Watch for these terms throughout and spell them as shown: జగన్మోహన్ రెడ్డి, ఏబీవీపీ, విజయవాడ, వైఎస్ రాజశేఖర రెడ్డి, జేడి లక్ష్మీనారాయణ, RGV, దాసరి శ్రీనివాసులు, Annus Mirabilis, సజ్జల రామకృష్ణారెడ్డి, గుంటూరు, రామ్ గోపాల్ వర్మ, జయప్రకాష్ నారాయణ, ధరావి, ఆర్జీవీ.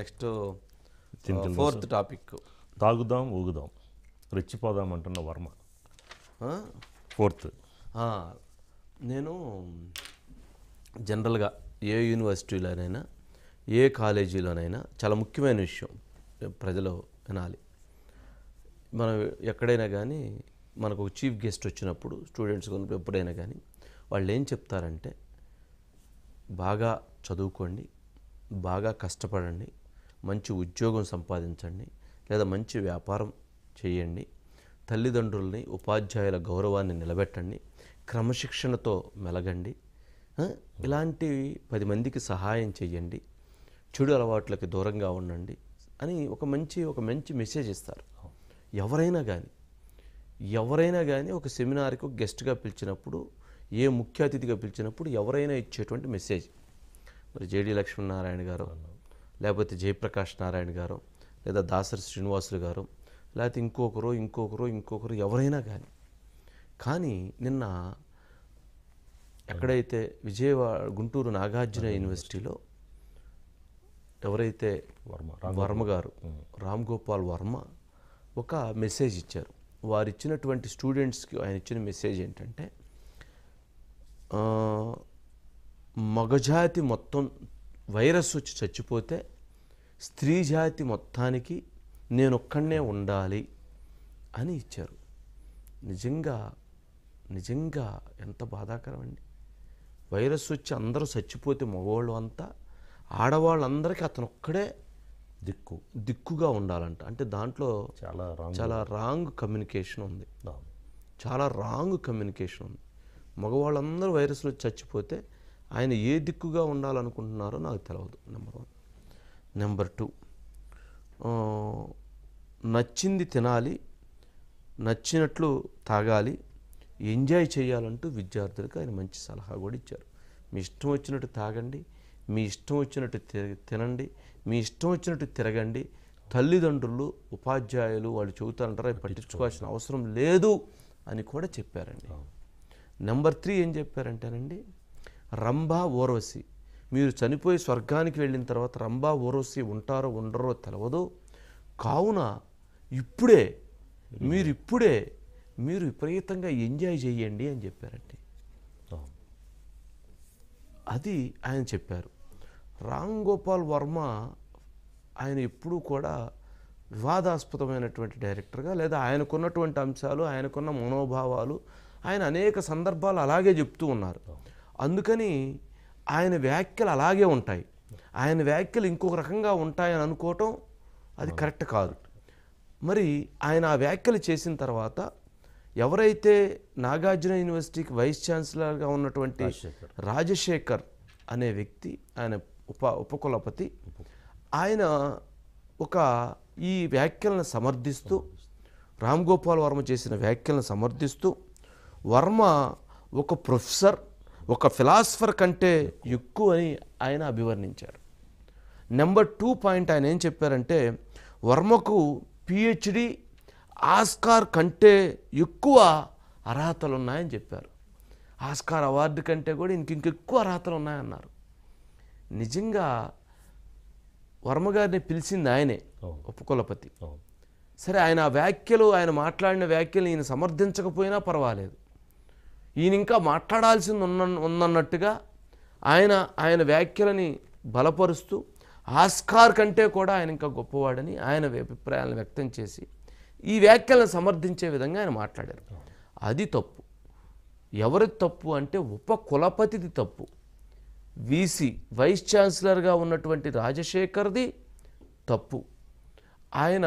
Next fourth topic తాగుదాం ఊగుదాం రెచ్చిపోదాం అంటున్న Varma fourth. నేను జనరల్గా ఏ యూనివర్సిటీలోనైనా ఏ కాలేజీలోనైనా చాలా ముఖ్యమైన విషయం ప్రజలు వినాలి. మనం ఎక్కడైనా కానీ మనకు ఒక చీఫ్ గెస్ట్ వచ్చినప్పుడు స్టూడెంట్స్ కొనుక్కు ఎప్పుడైనా కానీ వాళ్ళు ఏం చెప్తారంటే బాగా చదువుకోండి, బాగా కష్టపడండి, మంచి ఉద్యోగం సంపాదించండి, లేదా మంచి వ్యాపారం చేయండి, తల్లిదండ్రుల్ని ఉపాధ్యాయుల గౌరవాన్ని నిలబెట్టండి, క్రమశిక్షణతో మెలగండి, ఇలాంటివి 10 మందికి సహాయం చేయండి, చెడు అలవాట్లకి దూరంగా ఉండండి అని ఒక మంచి మెసేజ్ ఇస్తారు. ఎవరైనా కానీ ఒక సెమినార్కి గెస్ట్గా పిలిచినప్పుడు, ఏ ముఖ్య అతిథిగా పిలిచినప్పుడు ఎవరైనా ఇచ్చేటువంటి మెసేజ్. మరి జేడి లక్ష్మీనారాయణ గారు, లేకపోతే జయప్రకాష్ నారాయణ గారు, లేదా దాసరి శ్రీనివాసులు గారు, లేకపోతే ఇంకొకరు ఎవరైనా కానీ నిన్న ఎక్కడైతే విజయవాడ గుంటూరు నాగార్జున యూనివర్సిటీలో ఎవరైతే వర్మ గారు రామ్ గోపాల్ వర్మ ఒక మెసేజ్ ఇచ్చారు. వారు ఇచ్చినటువంటి స్టూడెంట్స్కి ఆయన ఇచ్చిన మెసేజ్ ఏంటంటే మగజాతి మొత్తం వైరస్ వచ్చి చచ్చిపోతే స్త్రీ జాతి మొత్తానికి నేనొక్కడే ఉండాలి అని ఇచ్చారు. నిజంగా ఎంత బాధాకరం అండి. వైరస్ వచ్చి అందరూ చచ్చిపోతే మగవాళ్ళు అంతా, ఆడవాళ్ళందరికీ అతను ఒక్కడే దిక్కుగా ఉండాలంట. అంటే దాంట్లో చాలా రాంగ్ కమ్యూనికేషన్ ఉంది, మగవాళ్ళందరూ వైరస్లో చచ్చిపోతే ఆయన ఏ దిక్కుగా ఉండాలనుకుంటున్నారో నాకు తెలియదు. నెంబర్ 1. నెంబర్ 2, నచ్చింది తినాలి, నచ్చినట్లు తాగాలి, ఎంజాయ్ చేయాలంటూ విద్యార్థులకు ఆయన మంచి సలహా కూడా ఇచ్చారు. మీ ఇష్టం వచ్చినట్టు తాగండి, మీ ఇష్టం వచ్చినట్టు తినండి, మీ ఇష్టం వచ్చినట్టు తిరగండి, తల్లిదండ్రులు ఉపాధ్యాయులు వాళ్ళు చెబుతారంటారా పట్టించుకోవాల్సిన అవసరం లేదు అని కూడా చెప్పారండి. నెంబర్ 3 ఏం చెప్పారంటేనండి, రంభా ఊర్వశి మీరు చనిపోయి స్వర్గానికి వెళ్ళిన తర్వాత రంభా ఊర్వశి ఉంటారో ఉండరో తెలవదు, కావున ఇప్పుడే మీరు విపరీతంగా ఎంజాయ్ చేయండి అని చెప్పారండి. అది ఆయన చెప్పారు. రామ్ గోపాల్ వర్మ ఆయన ఎప్పుడూ కూడా వివాదాస్పదమైనటువంటి డైరెక్టర్గా, లేదా ఆయనకున్నటువంటి అంశాలు, ఆయనకున్న మనోభావాలు ఆయన అనేక సందర్భాలు అలాగే చెప్తూ ఉన్నారు. అందుకని ఆయన వ్యాఖ్యలు అలాగే ఉంటాయి, ఆయన వ్యాఖ్యలు ఇంకొక రకంగా ఉంటాయని అనుకోవటం అది కరెక్ట్ కాదు. మరి ఆయన ఆ వ్యాఖ్యలు చేసిన తర్వాత ఎవరైతే నాగార్జున యూనివర్సిటీకి వైస్ ఛాన్సలర్గా ఉన్నటువంటి రాజశేఖర్ అనే వ్యక్తి, ఆయన ఉపకులపతి, ఆయన ఒక ఈ వ్యాఖ్యలను సమర్థిస్తూ, రామ్ గోపాల్ వర్మ చేసిన వ్యాఖ్యలను సమర్థిస్తూ, వర్మ ఒక ప్రొఫెసర్, ఒక ఫిలాసఫర్ కంటే ఎక్కువ అని ఆయన అభివర్ణించారు. నెంబర్ 2 పాయింట్ ఆయన ఏం చెప్పారంటే, వర్మకు పిహెచ్డి, ఆస్కార్ కంటే ఎక్కువ అర్హతలు ఉన్నాయని చెప్పారు. ఆస్కార్ అవార్డు కంటే కూడా ఇంకెక్కువ అర్హతలు ఉన్నాయన్నారు. నిజంగా వర్మగారిని పిలిచింది ఆయనే, ఉపకులపతి. సరే, ఆయన వ్యాఖ్యలు, ఆయన మాట్లాడిన వ్యాఖ్యలు ఈయన సమర్థించకపోయినా పర్వాలేదు, ఈయన ఇంకా మాట్లాడాల్సింది ఉందన్నట్టుగా ఆయన వ్యాఖ్యలని బలపరుస్తూ, ఆస్కార్ కంటే కూడా ఆయన ఇంకా గొప్పవాడని ఆయన అభిప్రాయాలను వ్యక్తం చేసి ఈ వ్యాఖ్యలను సమర్థించే విధంగా ఆయన మాట్లాడారు. అది తప్పు. ఎవరి తప్పు అంటే ఉపకులపతిది తప్పు, వీసీ వైస్ ఛాన్సలర్గా ఉన్నటువంటి రాజశేఖర్ది తప్పు. ఆయన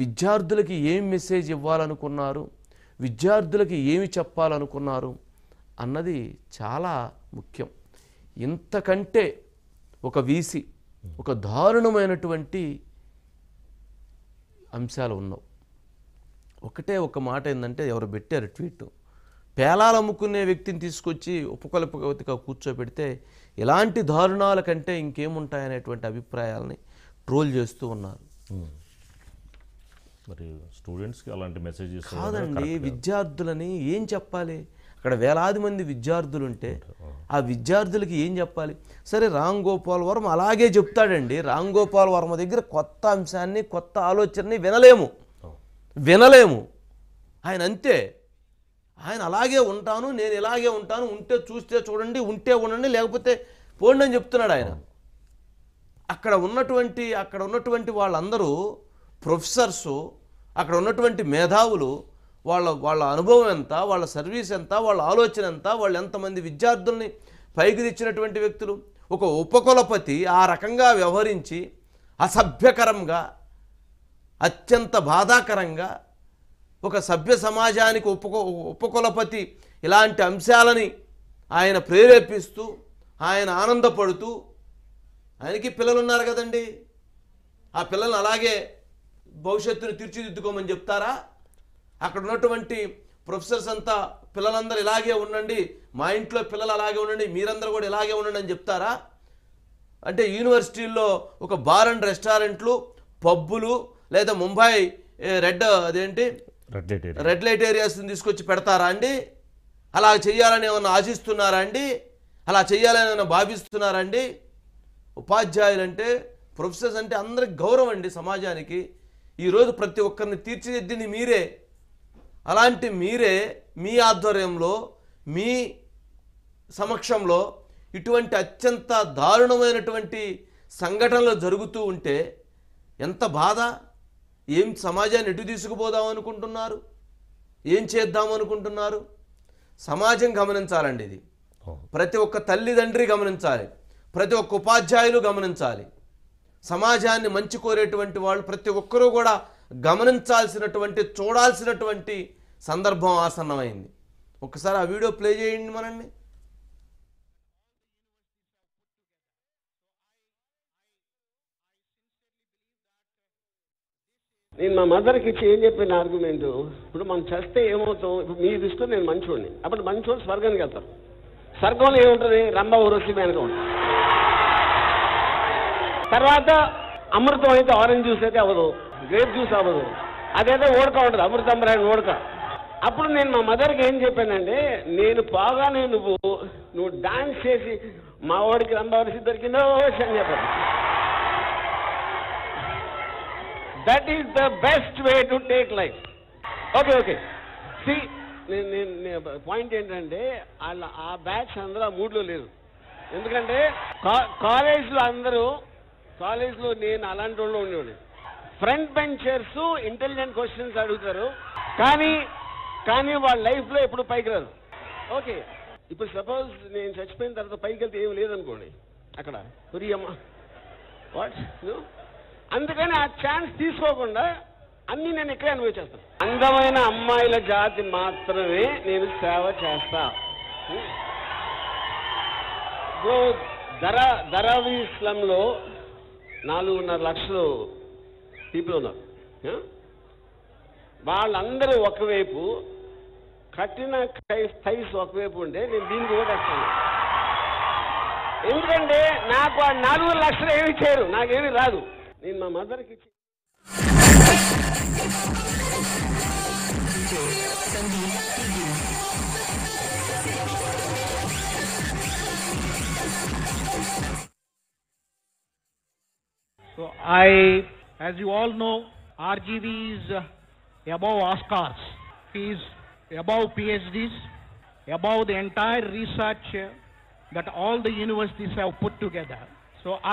విద్యార్థులకి ఏం మెసేజ్ ఇవ్వాలనుకున్నారు, విద్యార్థులకి ఏమి చెప్పాలనుకున్నారు అన్నది చాలా ముఖ్యం. ఇంతకంటే ఒక వీసీ ఒక దారుణమైనటువంటి అంశాలు ఉన్నావు. ఒక మాట ఏంటంటే, ఎవరు పెట్టారు ట్వీట్, పేలాలు అమ్ముకునే వ్యక్తిని తీసుకొచ్చి ఉపకులపతిగా కూర్చోబెడితే ఇలాంటి దారుణాల కంటే ఇంకేముంటాయనేటువంటి అభిప్రాయాలని ట్రోల్ చేస్తూ ఉన్నారు. మరి స్టూడెంట్స్కి అలాంటి మెసేజెస్ కాదండి, విద్యార్థులని ఏం చెప్పాలి? అక్కడ వేలాది మంది విద్యార్థులు ఉంటే ఆ విద్యార్థులకి ఏం చెప్పాలి? సరే రామ్ గోపాల్ వర్మ అలాగే చెప్తాడండి. రామ్ గోపాల్ వర్మ దగ్గర కొత్త అంశాన్ని కొత్త ఆలోచనని వినలేము. ఆయన అంతే, ఆయన అలాగే ఉంటాను, నేను ఇలాగే ఉంటాను, ఉంటే చూస్తే చూడండి, ఉంటే ఉండండి, లేకపోతే పోండి అని చెప్తున్నాడు ఆయన. అక్కడ ఉన్నటువంటి వాళ్ళందరూ ప్రొఫెసర్సు, అక్కడ ఉన్నటువంటి మేధావులు, వాళ్ళ అనుభవం ఎంత, వాళ్ళ సర్వీస్ ఎంత, వాళ్ళ ఆలోచన ఎంత, వాళ్ళు ఎంతమంది విద్యార్థుల్ని పైకి తెచ్చినటువంటి వ్యక్తులు. ఒక ఉపకులపతి ఆ రకంగా వ్యవహరించి అసభ్యకరంగా, అత్యంత బాధాకరంగా ఒక సభ్య సమాజానికి ఉపకులపతి ఇలాంటి అంశాలని ఆయన ప్రేరేపిస్తూ, ఆయన ఆనందపడుతూ, ఆయనకి పిల్లలు ఉన్నారు కదండి, ఆ పిల్లలను అలాగే భవిష్యత్తును తీర్చిదిద్దుకోమని చెప్తారా? అక్కడ ఉన్నటువంటి ప్రొఫెసర్స్ అంతా పిల్లలందరూ ఇలాగే ఉండండి, మా ఇంట్లో పిల్లలు అలాగే ఉండండి, మీరందరూ కూడా ఇలాగే ఉండండి అని చెప్తారా? అంటే యూనివర్సిటీల్లో ఒక బార్ అండ్ రెస్టారెంట్లు, పబ్బులు, లేదా ముంబై రెడ్ లైట్ ఏరియాస్ని తీసుకొచ్చి పెడతారా అండి? అలా చేయాలని ఏమన్నా ఆశిస్తున్నారా అండి? అలా చేయాలని ఏమన్నా భావిస్తున్నారా అండి? ఉపాధ్యాయులు అంటే, ప్రొఫెసర్స్ అంటే అందరికి గౌరవం అండి సమాజానికి. ఈరోజు ప్రతి ఒక్కరిని తీర్చిదిద్దింది మీరే. అలాంటి మీరే మీ ఆధ్వర్యంలో, మీ సమక్షంలో ఇటువంటి అత్యంత దారుణమైనటువంటి సంఘటనలు జరుగుతూ ఉంటే ఎంత బాధ! ఏం సమాజాన్ని ఎటు తీసుకుపోదాం అనుకుంటున్నారు? ఏం చేద్దాం అనుకుంటున్నారు? సమాజం గమనించాలండి. ఇది ప్రతి ఒక్క తల్లిదండ్రి గమనించాలి, ప్రతి ఒక్క ఉపాధ్యాయులు గమనించాలి. సమాజాన్ని మంచి కోరేటువంటి వాళ్ళు ప్రతి ఒక్కరూ కూడా గమనించాల్సినటువంటి, చూడాల్సినటువంటి సందర్భం ఆసన్నమైంది. ఒకసారి ఆ వీడియో ప్లే చేయండి మనండి. నేను మా మదర్కి ఇచ్చి ఏం చెప్పిన ఆర్గ్యుమెంట్, ఇప్పుడు మనం చేస్తే ఏమవుతాం, ఇప్పుడు మీ దృష్టిలో నేను మంచివాడిని, అప్పుడు మంచివాళ్ళు స్వర్గానికి వెళ్తారు. స్వర్గంలో ఏముంటుంది? రంభ ఊరసి వెనక ఉంటుంది. తర్వాత అమృతం అయితే ఆరెంజ్ జ్యూస్ అయితే అవ్వదు, గ్రేప్ జ్యూస్ అవ్వదు, అదైతే ఓడక ఉంటుంది, అమృతం బ్రాండ్ ఓడక. అప్పుడు నేను మా మదర్కి ఏం చెప్పానంటే, నేను బాగానే నువ్వు డాన్స్ చేసి మా వాడికి రంభ ఊరసి దొరికిందో అని చెప్పాను. That is the best way to take life. Okay. See, the point is that our batch is not in the mood. Because college, I am alone. Front benchers, intelligent questions are asked. But in life, they are not going. Okay. Now suppose I am suspended, I am not going to be there. There. What? No? అందుకని ఆ chance తీసుకోకుండా అన్నీ నేను ఇక్కడే అనుభవించేస్తాను. అందమైన అమ్మాయిల జాతి మాత్రమే నేను సేవ చేస్తా. ఇప్పుడు ధరావి స్లంలో 4.5 లక్షలు పీపుల్ ఉన్నారు. వాళ్ళందరూ ఒకవైపు, కట్టిన స్థైస్ ఒకవైపు ఉంటే నేను దీనికి ఓటేస్తాను. ఎందుకంటే నాకు ఆ 4.5 లక్షలు ఏమి చేయరు, నాకేమీ రాదు. నేను మా మదర్కి So as you all know, RGV is above Oscars. He is above PhDs, above the entire research that all the universities have put together. So I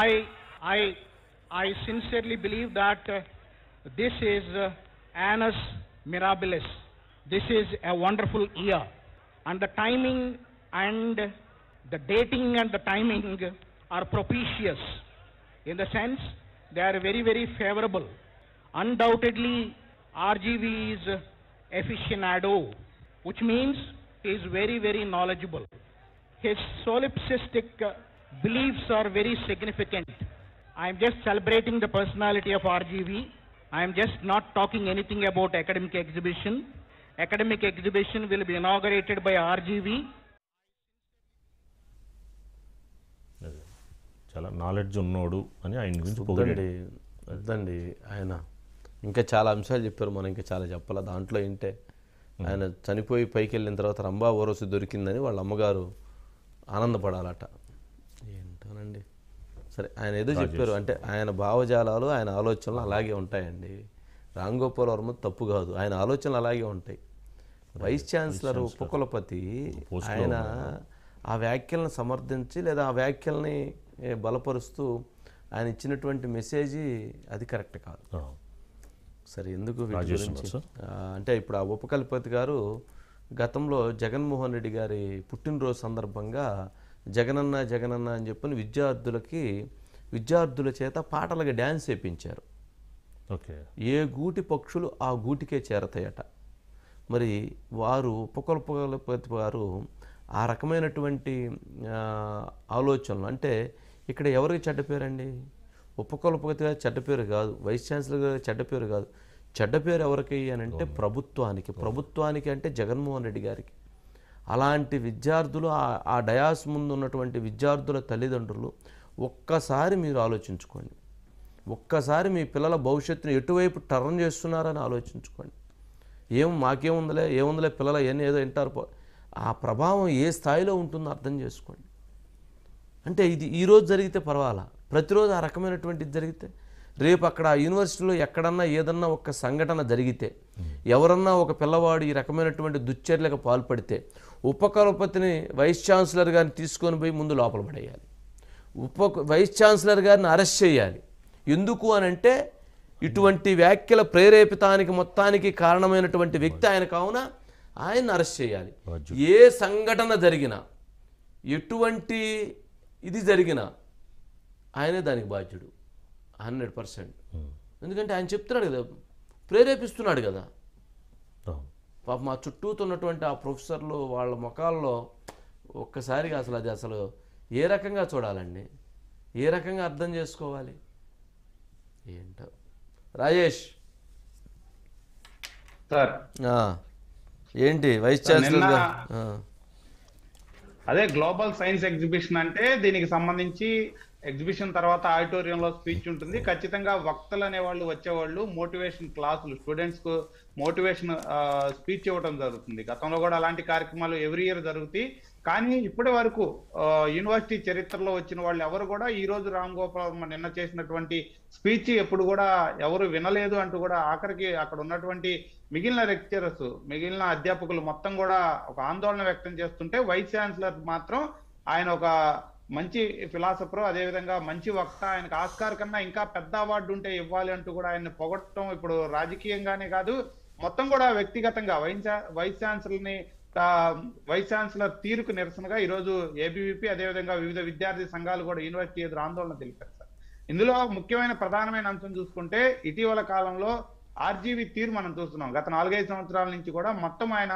sincerely believe that this is Annus Mirabilis. This is a wonderful year. And the timing and the dating and the timing are propitious, in the sense they are very, very favorable. Undoubtedly, RGV is aficionado, which means he is very, very knowledgeable. His solipsistic beliefs are very significant. I am just celebrating the personality of RGV. I am just not talking anything about academic exhibition. Academic exhibition will be inaugurated by RGV. చాలా knowledge ఉన్నాడు అని ఆయన గురించి పొగడండి. అదండి, ఆయన ఇంకా చాలా అంశాలు చెప్పారు, మనం ఇంకా చాలా చెప్పాలి. దాంట్లో ఏంటే ఆయన చనిపోయి పైకి వెళ్ళిన తర్వాత రంభా ఓరోసి దొరికిందని వాళ్ళ అమ్మగారు ఆనందపడాలట. ఏంటోనండి, సరే ఆయన ఏదో చెప్పారు అంటే ఆయన భావజాలాలు ఆయన ఆలోచనలు అలాగే ఉంటాయండి. రామ్ గోపాల్ వర్మ తప్పు కాదు, ఆయన ఆలోచనలు అలాగే ఉంటాయి. వైస్ ఛాన్సలర్ ఉపకులపతి ఆయన ఆ వ్యాఖ్యలను సమర్థించి లేదా ఆ వ్యాఖ్యల్ని బలపరుస్తూ ఆయన ఇచ్చినటువంటి మెసేజ్ అది కరెక్ట్ కాదు. సరే ఎందుకు వీటి గురించి అంటే ఇప్పుడు ఆ ఉపకులపతి గారు గతంలో జగన్మోహన్ రెడ్డి గారి పుట్టినరోజు సందర్భంగా జగనన్న జగనన్న అని చెప్పని విద్యార్థుల చేత పాటలుగా డ్యాన్స్ చేయించారు. ఓకే, ఏ గూటి పక్షులు ఆ గూటికే చేరతాయట. మరి వారు ఉపకులపతి వారు ఆ రకమైనటువంటి ఆలోచనలు అంటే ఇక్కడ ఎవరికి చెడ్డ పేరండి? ఉపకులపతి గారి చెడ్డ పేరు కాదు, వైస్ ఛాన్సలర్ గారి చెడ్డ పేరు కాదు. చెడ్డ పేరు ఎవరికి అని అంటే ప్రభుత్వానికి అంటే జగన్మోహన్ రెడ్డి గారికి. అలాంటి విద్యార్థులు ఆ డయాస్ ముందు ఉన్నటువంటి విద్యార్థుల తల్లిదండ్రులు ఒక్కసారి మీరు ఆలోచించుకోండి, ఒక్కసారి మీ పిల్లల భవిష్యత్తును ఎటువైపు టర్న్ చేస్తున్నారని ఆలోచించుకోండి. మాకేముందిలే పిల్లలు అవన్నీ ఏదో వింటారు, ఆ ప్రభావం ఏ స్థాయిలో ఉంటుందో అర్థం చేసుకోండి. అంటే ఇది ఈరోజు జరిగితే పర్వాలా, ప్రతిరోజు ఆ రకమైనటువంటిది జరిగితే, రేపు అక్కడ యూనివర్సిటీలో ఎక్కడన్నా ఏదన్నా ఒక సంఘటన జరిగితే, ఎవరన్నా ఒక పిల్లవాడు ఈ రకమైనటువంటి దుశ్చర్యలకు పాల్పడితే ఉపకులపతిని వైస్ ఛాన్సలర్ గారిని తీసుకొని పోయి ముందు లోపల పడేయాలి, వైస్ ఛాన్సలర్ గారిని అరెస్ట్ చేయాలి. ఎందుకు అని అంటే ఇటువంటి వ్యాఖ్యల ప్రేరేపితానికి మొత్తానికి కారణమైనటువంటి వ్యక్తి ఆయన, కావున ఆయన్ని అరెస్ట్ చేయాలి. ఏ సంఘటన జరిగినా ఎటువంటి ఇది జరిగినా ఆయనే దానికి బాధ్యుడు 100%. ఎందుకంటే ఆయన చెప్తున్నాడు కదా, ప్రేరేపిస్తున్నాడు కదా. పాప మా చుట్టూతో ఉన్నటువంటి ఆ ప్రొఫెసర్లు వాళ్ళ ముఖాల్లో ఒక్కసారిగా అసలు ఏ రకంగా చూడాలండి, ఏ రకంగా అర్థం చేసుకోవాలి ఏంటో. రాజేష్ సార్ ఏంటి వైస్ ఛాన్సలర్? అదే గ్లోబల్ సైన్స్ ఎగ్జిబిషన్ అంటే దీనికి సంబంధించి ఎగ్జిబిషన్ తర్వాత ఆడిటోరియంలో స్పీచ్ ఉంటుంది. ఖచ్చితంగా వక్తలు అనేవాళ్ళు వచ్చేవాళ్ళు మోటివేషన్ క్లాసులు స్టూడెంట్స్కు మోటివేషన్ స్పీచ్ ఇవ్వడం జరుగుతుంది. గతంలో కూడా అలాంటి కార్యక్రమాలు ఎవ్రీ ఇయర్ జరుగుతాయి. కానీ ఇప్పటి వరకు యూనివర్సిటీ చరిత్రలో వచ్చిన వాళ్ళు ఎవరు కూడా ఈ రోజు రామ్ గోపాల్ వర్మ నిన్న చేసినటువంటి స్పీచ్ ఎప్పుడు కూడా ఎవరు వినలేదు అంటూ కూడా ఆఖరికి అక్కడ ఉన్నటువంటి మిగిలిన లెక్చరర్స్ మిగిలిన అధ్యాపకులు మొత్తం కూడా ఒక ఆందోళన వ్యక్తం చేస్తుంటే వైస్ ఛాన్సలర్ మాత్రం ఆయన ఒక మంచి ఫిలాసఫర్, అదేవిధంగా మంచి వక్త, ఆయనకు ఆస్కార్ కన్నా ఇంకా పెద్ద అవార్డు ఉంటే ఇవ్వాలి అంటూ కూడా ఆయన పొగట్టడం ఇప్పుడు రాజకీయంగానే కాదు మొత్తం కూడా వ్యక్తిగతంగా వైస్ ఛాన్సలర్ తీరుకు నిరసనగా ఈరోజు ఏబీవీపీ అదేవిధంగా వివిధ విద్యార్థి సంఘాలు కూడా యూనివర్సిటీ ఎదురు ఆందోళన తెలిపారు సార్. ఇందులో ముఖ్యమైన ప్రధానమైన అంశం చూసుకుంటే ఇటీవల కాలంలో ఆర్జీవీ తీరు మనం చూస్తున్నాం. గత 4-5 సంవత్సరాల నుంచి కూడా మొత్తం ఆయన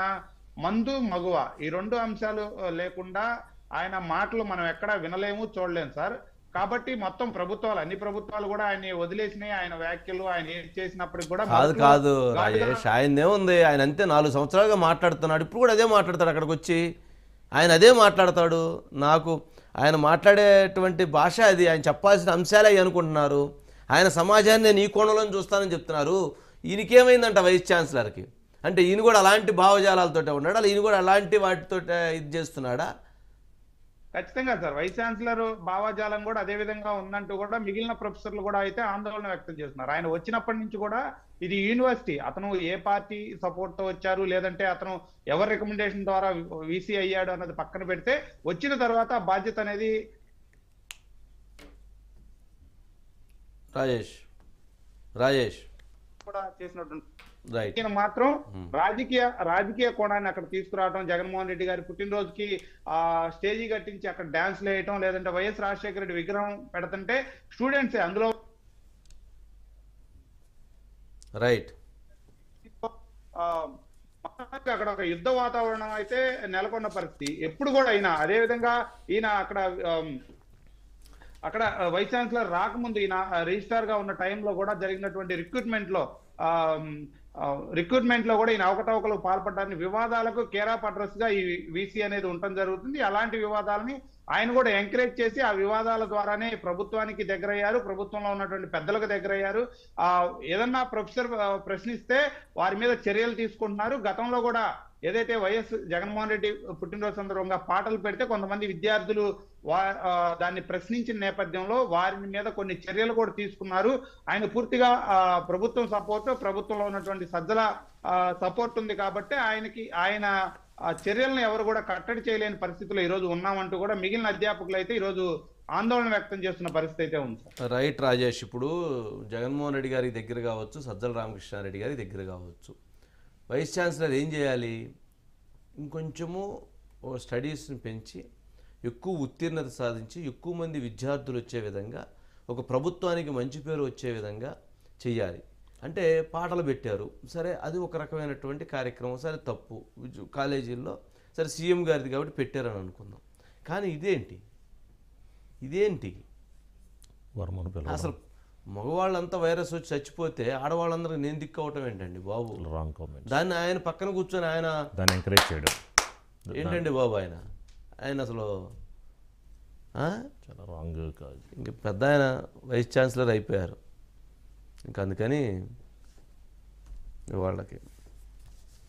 మందు మగువ ఈ రెండు అంశాలు లేకుండా ఆయన మాటలు మనం ఎక్కడా వినలేము, చూడలేము సార్. కాబట్టి మొత్తం అన్ని ప్రభుత్వాలు కూడా ఆయన వదిలేసినాయి. ఆయన వ్యాఖ్యలు ఆయన ఏం చేసినప్పటికి కూడా కాదు రాజేష్, ఆయనదే ఉంది. ఆయన అంతే 4 సంవత్సరాలుగా మాట్లాడుతున్నాడు, ఇప్పుడు కూడా అదే మాట్లాడతాడు. అక్కడికి వచ్చి ఆయన అదే మాట్లాడతాడు. నాకు ఆయన మాట్లాడేటువంటి భాష అది, ఆయన చెప్పాల్సిన అంశాలే అనుకుంటున్నారు. ఆయన సమాజాన్ని నేను ఈ కోణంలో చూస్తానని చెప్తున్నారు. ఈయనకేమైందంట వైస్ ఛాన్సలర్కి? అంటే ఈయన కూడా అలాంటి భావజాలాలతోటే ఉన్నాడా, ఈయన కూడా అలాంటి వాటితో ఇది చేస్తున్నాడా? ఖచ్చితంగా సార్ వైస్ ఛాన్సలర్ భావజాలం కూడా అదే విధంగా ఉందంటూ కూడా మిగిలిన ప్రొఫెసర్లు కూడా అయితే ఆందోళన వ్యక్తం చేస్తున్నారు. ఆయన వచ్చినప్పటి నుంచి కూడా ఇది యూనివర్సిటీ, అతను ఏ పార్టీ సపోర్ట్తో వచ్చారు లేదంటే అతను ఎవరి రికమెండేషన్ ద్వారా వీసీ అయ్యాడు అన్నది పక్కన పెడితే వచ్చిన తర్వాత బాధ్యత అనేది రాజేష్ కూడా చేసినట్టు మాత్రం రాజకీయ కోణాన్ని అక్కడ తీసుకురావడం, జగన్మోహన్ రెడ్డి గారి పుట్టినరోజుకి ఆ స్టేజీ కట్టించి అక్కడ డాన్స్ వేయటం, లేదంటే వైఎస్ రాజశేఖర రెడ్డి విగ్రహం పెడుతుంటే స్టూడెంట్స్ అందులో రైట్ అక్కడ ఒక యుద్ధ వాతావరణం అయితే నెలకొన్న పరిస్థితి ఎప్పుడు కూడా. అయినా అదే విధంగా ఈయన అక్కడ వైస్ ఛాన్సలర్ రాకముందు ఈయన రిజిస్ట్రార్ గా ఉన్న టైంలో కూడా జరిగినటువంటి రిక్రూట్మెంట్ లో రిక్రూట్మెంట్లో కూడా ఈయన అవకతవకలకు పాల్పడడానికి వివాదాలకు కేర్ ఆఫ్ అడ్రస్గా ఈ వీసీ అనేది ఉండటం జరుగుతుంది. అలాంటి వివాదాలని ఆయన కూడా ఎంకరేజ్ చేసి ఆ వివాదాల ద్వారానే ప్రభుత్వానికి దగ్గరయ్యారు, ప్రభుత్వంలో ఉన్నటువంటి పెద్దలకు దగ్గరయ్యారు. ఏదన్నా ప్రొఫెసర్ ప్రశ్నిస్తే వారి మీద చర్యలు తీసుకుంటున్నారు. గతంలో కూడా ఏదైతే వైఎస్ జగన్మోహన్ రెడ్డి పుట్టినరోజు సందర్భంగా పాటలు పెడితే కొంతమంది విద్యార్థులు దాన్ని ప్రశ్నించిన నేపథ్యంలో వారి మీద కొన్ని చర్యలు కూడా తీసుకున్నారు. ఆయన పూర్తిగా ప్రభుత్వం సపోర్ట్, ప్రభుత్వంలో ఉన్నటువంటి సజ్జల సపోర్ట్ ఉంది కాబట్టి ఆయనకి ఆయన చర్యలను ఎవరు కూడా కట్టడి చేయలేని పరిస్థితిలో ఈరోజు ఉన్నామంటూ కూడా మిగిలిన అధ్యాపకులు అయితే ఈరోజు ఆందోళన వ్యక్తం చేస్తున్న పరిస్థితి అయితే ఉంది. రైట్ రాజేష్, ఇప్పుడు జగన్మోహన్ రెడ్డి గారి దగ్గర కావచ్చు, సజ్జల రామకృష్ణారెడ్డి గారి దగ్గర కావచ్చు, వైస్ ఛాన్సలర్ ఏం చేయాలి? ఇంకొంచెము స్టడీస్ని పెంచి ఎక్కువ ఉత్తీర్ణత సాధించి ఎక్కువ మంది విద్యార్థులు వచ్చే విధంగా, ఒక ప్రభుత్వానికి మంచి పేరు వచ్చే విధంగా చేయాలి. అంటే పాటలు పెట్టారు, సరే అది ఒక రకమైనటువంటి కార్యక్రమం, సరే తప్పు కాలేజీల్లో, సరే సీఎం గారిది కాబట్టి పెట్టారని అనుకుందాం. కానీ ఇదేంటి అసలు మగవాళ్ళంతా వైరస్ వచ్చి చచ్చిపోతే ఆడవాళ్ళందరికీ నేను దిక్కు అవటం ఏంటండి బాబు? Wrong comment. దాన్ని ఆయన పక్కన కూర్చొని ఆయన దాన్ని ఎంకరేజ్ చేయడం ఏంటండి బాబు? ఆయన అసలు చాలా రాంగ్ కాదు. ఇంక పెద్ద ఆయన వైస్ ఛాన్సలర్ అయిపోయారు, ఇంకా అందుకని వాళ్ళకి